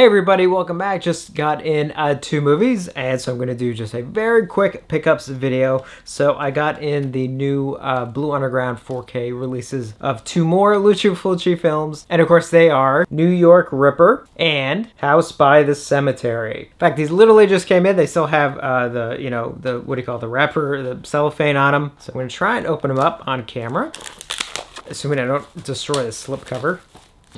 Hey everybody, welcome back. Just got in two movies, and so I'm going to do just a very quick pickups video. So I got in the new Blue Underground 4K releases of two more Lucio Fulci films, and of course they are New York Ripper and House by the Cemetery. In fact, these literally just came in. They still have the what do you call it, the wrapper, the cellophane on them. So I'm going to try and open them up on camera, assuming I don't destroy the slip cover.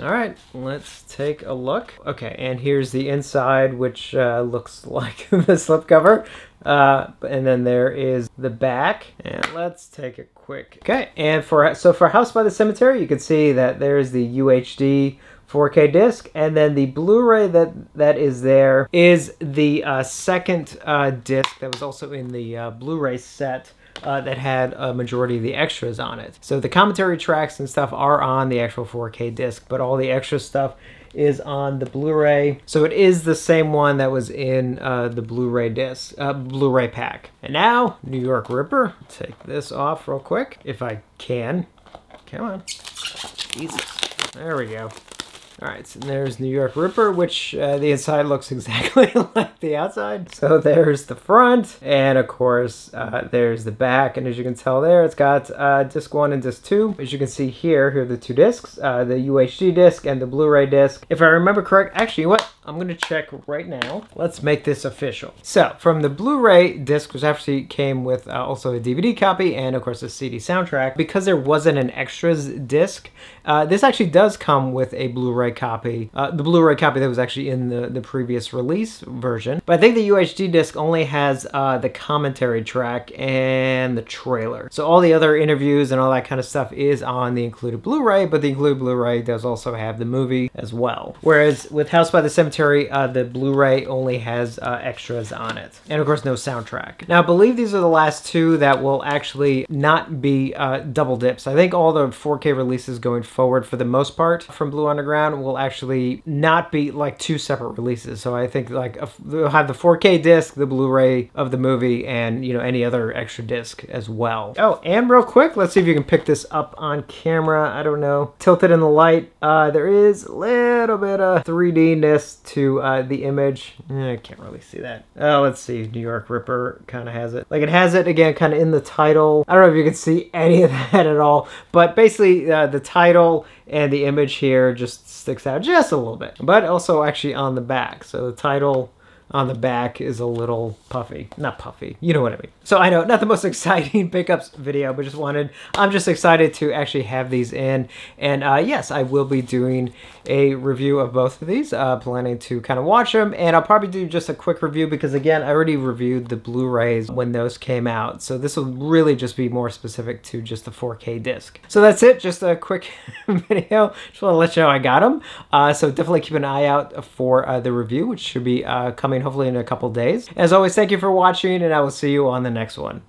All right, let's take a look. Okay, and here's the inside, which looks like the slipcover. And then there is the back, and let's take a quick. Okay, and so for House by the Cemetery, you can see that there's the UHD 4K disc, and then the Blu-ray that is there is the second disc that was also in the Blu-ray set. That had a majority of the extras on it. So the commentary tracks and stuff are on the actual 4K disc, but all the extra stuff is on the Blu-ray. So it is the same one that was in the Blu-ray disc, Blu-ray pack. And now, New York Ripper. Take this off real quick, if I can. Come on. Jesus. There we go. All right, so there's New York Ripper, which the inside looks exactly like the outside. So there's the front, and of course, there's the back. And as you can tell there, it's got disc 1 and disc 2. As you can see here are the two discs, the UHD disc and the Blu-ray disc. If I remember correct, actually, what? I'm gonna check right now. Let's make this official. So from the Blu-ray disc, which actually came with also a DVD copy and of course a CD soundtrack, because there wasn't an extras disc, this actually does come with a Blu-ray copy, the Blu-ray copy that was actually in the previous release version. But I think the UHD disc only has the commentary track and the trailer. So all the other interviews and all that kind of stuff is on the included Blu-ray, but the included Blu-ray does also have the movie as well. Whereas with House by the Cemetery, the Blu-ray only has extras on it. And of course, no soundtrack. Now, I believe these are the last two that will actually not be double dips. I think all the 4K releases going forward, for the most part, from Blue Underground will actually not be like two separate releases. So I think like they'll have the 4K disc, the Blu-ray of the movie, and you know, any other extra disc as well. Oh, and real quick, let's see if you can pick this up on camera. I don't know. Tilt it in the light. There is a little bit of 3D-ness to the image. I can't really see that. Let's see. New York Ripper kind of has it. Like, it has it again kind of in the title. I don't know if you can see any of that at all, but basically the title and the image here just sticks out just a little bit, but also actually on the back. So the title on the back is a little puffy. Not puffy, you know what I mean. So I know, not the most exciting pickups video, but I'm just excited to actually have these in. And yes, I will be doing a review of both of these, planning to kind of watch them. And I'll probably do just a quick review because again, I already reviewed the Blu-rays when those came out. So this will really just be more specific to just the 4K disc. So that's it, just a quick video. Just wanna let you know I got them. So definitely keep an eye out for the review, which should be coming hopefully in a couple days. As always, thank you for watching, and I will see you on the next one.